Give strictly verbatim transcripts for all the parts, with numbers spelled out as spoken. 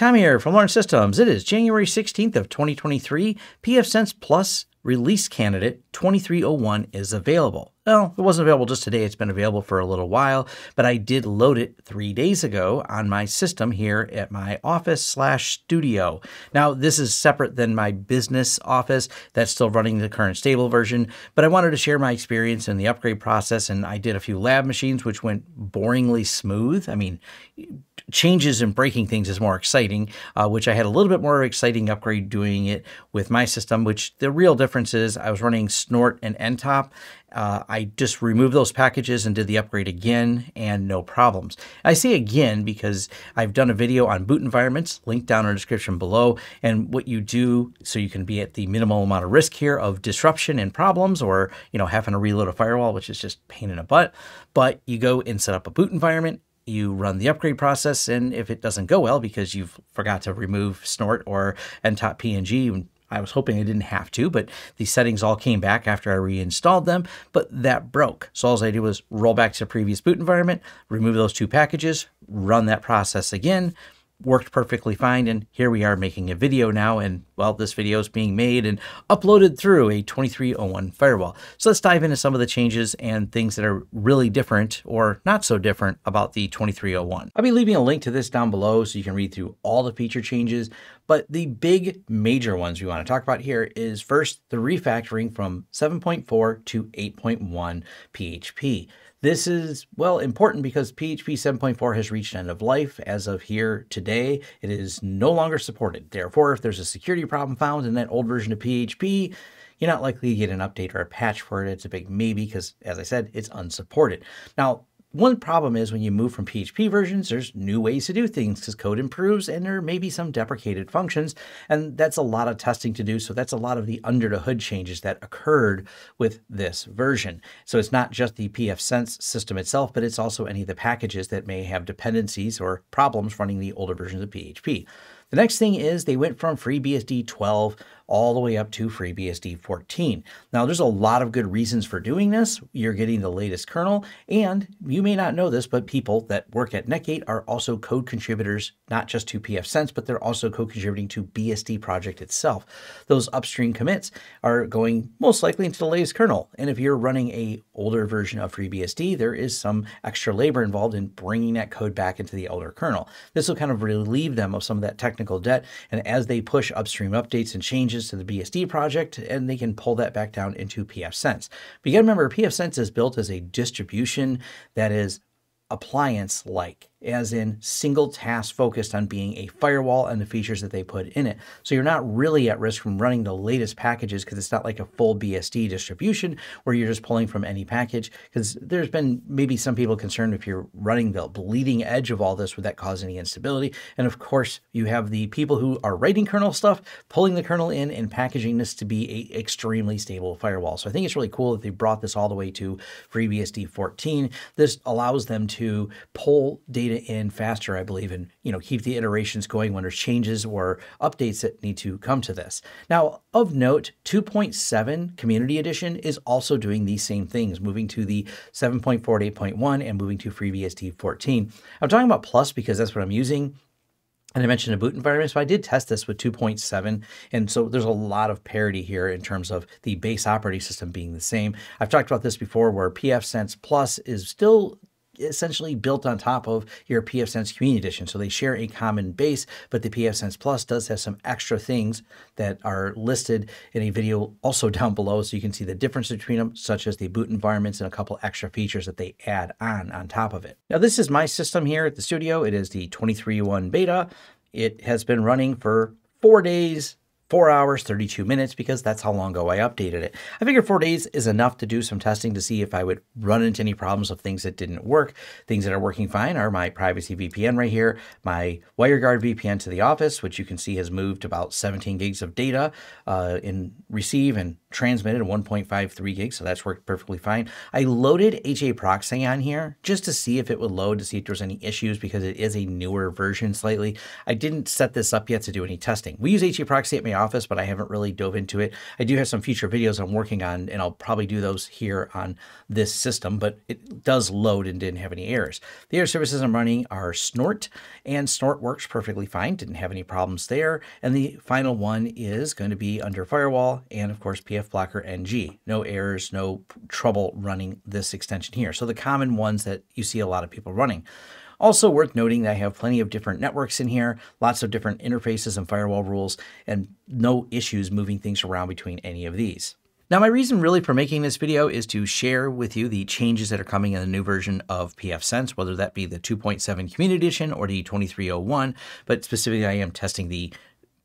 Tom here from Lawrence Systems. It is January sixteenth of twenty twenty-three. pfSense Plus release candidate twenty-three oh one is available. Well, it wasn't available just today. It's been available for a little while, but I did load it three days ago on my system here at my office slash studio. Now, this is separate than my business office that's still running the current stable version, but I wanted to share my experience in the upgrade process, and I did a few lab machines, which went boringly smooth. I mean, changes and breaking things is more exciting, uh, which I had a little bit more exciting upgrade doing it with my system, which the real difference is I was running Snort and ntop. Uh, I just removed those packages and did the upgrade again, and no problems. I say again because I've done a video on boot environments, linked down in the description below, and what you do so you can be at the minimal amount of risk here of disruption and problems, or you know, having to reload a firewall, which is just pain in the butt. But you go and set up a boot environment, you run the upgrade process, and if it doesn't go well because you've forgot to remove Snort or ntop P N G, I was hoping I didn't have to, but the settings all came back after I reinstalled them, but that broke. So all I did was roll back to the previous boot environment, remove those two packages, run that process again, worked perfectly fine, and here we are making a video now, and well, this video is being made and uploaded through a twenty-three oh one firewall. So let's dive into some of the changes and things that are really different or not so different about the twenty-three oh one. I'll be leaving a link to this down below so you can read through all the feature changes, but the big major ones we want to talk about here is first, the refactoring from seven point four to eight point one P H P. This is, well, important because P H P seven point four has reached end of life. As of here today, it is no longer supported. Therefore, if there's a security problem found in that old version of P H P, you're not likely to get an update or a patch for it. It's a big maybe because, as I said, it's unsupported. Now, one problem is when you move from P H P versions, there's new ways to do things because code improves and there may be some deprecated functions, and that's a lot of testing to do. So that's a lot of the under the hood changes that occurred with this version. So it's not just the pfSense system itself, but it's also any of the packages that may have dependencies or problems running the older versions of P H P. The next thing is they went from FreeBSD twelve all the way up to FreeBSD fourteen. Now, there's a lot of good reasons for doing this. You're getting the latest kernel, and you may not know this, but people that work at NetGate are also code contributors, not just to pfSense, but they're also co-contributing to B S D project itself. Those upstream commits are going most likely into the latest kernel. And if you're running a older version of FreeBSD, there is some extra labor involved in bringing that code back into the older kernel. This will kind of relieve them of some of that technical debt, and as they push upstream updates and changes to the B S D project, and they can pull that back down into pfSense. But you gotta remember, pfSense is built as a distribution that is appliance-like, as in single task focused on being a firewall and the features that they put in it. So you're not really at risk from running the latest packages because it's not like a full B S D distribution where you're just pulling from any package, because there's been maybe some people concerned if you're running the bleeding edge of all this, would that cause any instability? And of course, you have the people who are writing kernel stuff, pulling the kernel in and packaging this to be an extremely stable firewall. So I think it's really cool that they brought this all the way to FreeBSD fourteen. This allows them to pull data in faster, I believe, and you know, keep the iterations going when there's changes or updates that need to come to this. Now, of note, two point seven Community Edition is also doing these same things, moving to the seven point four to eight point one and moving to FreeBSD fourteen. I'm talking about Plus because that's what I'm using. And I mentioned a boot environment, so I did test this with two point seven. And so there's a lot of parity here in terms of the base operating system being the same. I've talked about this before where pfSense Plus is still essentially built on top of your pfSense Community Edition. So they share a common base, but the pfSense Plus does have some extra things that are listed in a video also down below, so you can see the difference between them, such as the boot environments and a couple extra features that they add on on top of it. Now, this is my system here at the studio. It is the twenty-three oh one beta. It has been running for four days. four hours, thirty-two minutes, because that's how long ago I updated it. I figured four days is enough to do some testing to see if I would run into any problems of things that didn't work. Things that are working fine are my privacy V P N right here, my WireGuard V P N to the office, which you can see has moved about seventeen gigs of data uh, in receive and transmitted, one point five three gigs, so that's worked perfectly fine. I loaded HAProxy on here just to see if it would load, to see if there's any issues, because it is a newer version slightly. I didn't set this up yet to do any testing. We use HAProxy at my office, but I haven't really dove into it. I do have some future videos I'm working on, and I'll probably do those here on this system, but it does load and didn't have any errors. The other services I'm running are Snort, and Snort works perfectly fine. Didn't have any problems there. And the final one is going to be under firewall and, of course, P F Blocker N G. No errors, no trouble running this extension here. So the common ones that you see a lot of people running. Also worth noting that I have plenty of different networks in here, lots of different interfaces and firewall rules, and no issues moving things around between any of these. Now, my reason really for making this video is to share with you the changes that are coming in the new version of pfSense, whether that be the two point seven Community Edition or the twenty-three oh one, but specifically I am testing the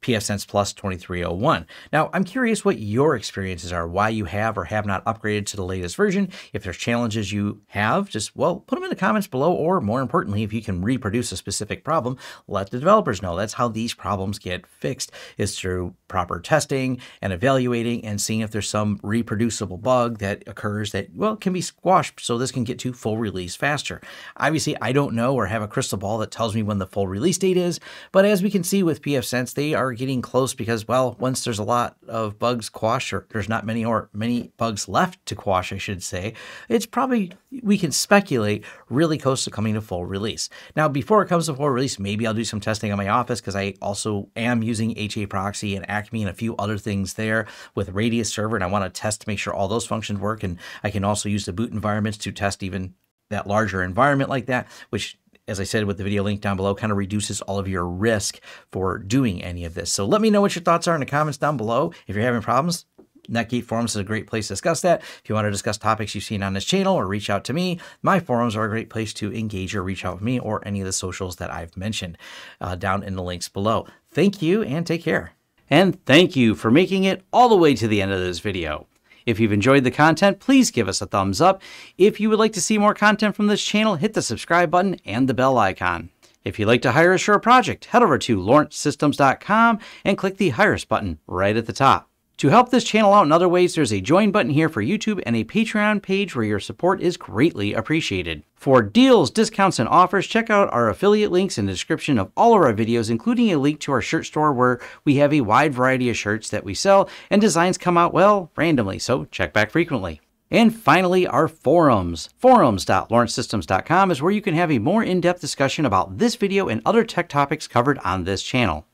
pfSense Plus twenty-three oh one. Now, I'm curious what your experiences are, why you have or have not upgraded to the latest version. If there's challenges you have, just, well, put them in the comments below, or more importantly, if you can reproduce a specific problem, let the developers know. That's how these problems get fixed, is through proper testing and evaluating and seeing if there's some reproducible bug that occurs that, well, can be squashed so this can get to full release faster. Obviously, I don't know or have a crystal ball that tells me when the full release date is, but as we can see with pfSense, they are getting close because, well, once there's a lot of bugs quashed, or there's not many or many bugs left to quash, I should say, it's probably, we can speculate, really close to coming to full release. Now, before it comes to full release, maybe I'll do some testing on my office because I also am using HAProxy and Acme and a few other things there with Radius Server, and I want to test to make sure all those functions work, and I can also use the boot environments to test even that larger environment like that, which, as I said, with the video link down below, kind of reduces all of your risk for doing any of this. So let me know what your thoughts are in the comments down below. If you're having problems, NetGate forums is a great place to discuss that. If you want to discuss topics you've seen on this channel or reach out to me, my forums are a great place to engage or reach out with me or any of the socials that I've mentioned uh, down in the links below. Thank you and take care. And thank you for making it all the way to the end of this video. If you've enjoyed the content, please give us a thumbs up. If you would like to see more content from this channel, hit the subscribe button and the bell icon. If you'd like to hire us for a project, head over to Lawrence Systems dot com and click the Hire Us button right at the top. To help this channel out in other ways, there's a join button here for YouTube and a Patreon page where your support is greatly appreciated. For deals, discounts, and offers, check out our affiliate links in the description of all of our videos, including a link to our shirt store where we have a wide variety of shirts that we sell, and designs come out, well, randomly, so check back frequently. And finally, our forums. Forums dot Lawrence Systems dot com is where you can have a more in-depth discussion about this video and other tech topics covered on this channel.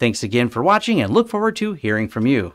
Thanks again for watching, and look forward to hearing from you.